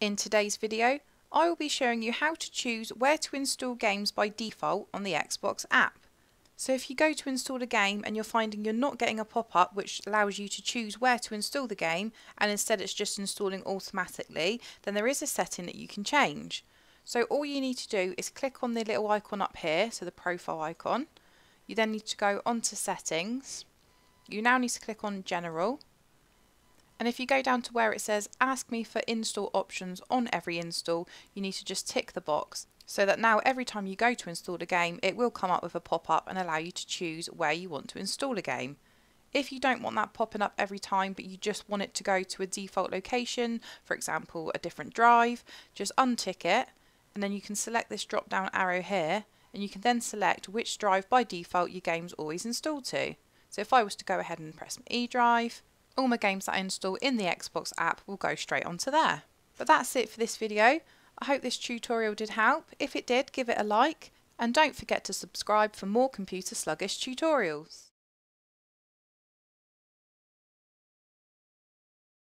In today's video, I will be showing you how to choose where to install games by default on the Xbox app. So if you go to install a game and you're finding you're not getting a pop-up which allows you to choose where to install the game, and instead it's just installing automatically, then there is a setting that you can change. So all you need to do is click on the little icon up here, so the profile icon. You then need to go onto settings. You now need to click on general. And if you go down to where it says ask me for install options on every install, you need to just tick the box so that now every time you go to install a game it will come up with a pop-up and allow you to choose where you want to install a game. If you don't want that popping up every time but you just want it to go to a default location, for example a different drive, just untick it and then you can select this drop down arrow here and you can then select which drive by default your game's always installed to. So if I was to go ahead and press my E drive, all my games that I install in the Xbox app will go straight onto there. But that's it for this video. I hope this tutorial did help. If it did, give it a like and don't forget to subscribe for more Computer Sluggish tutorials.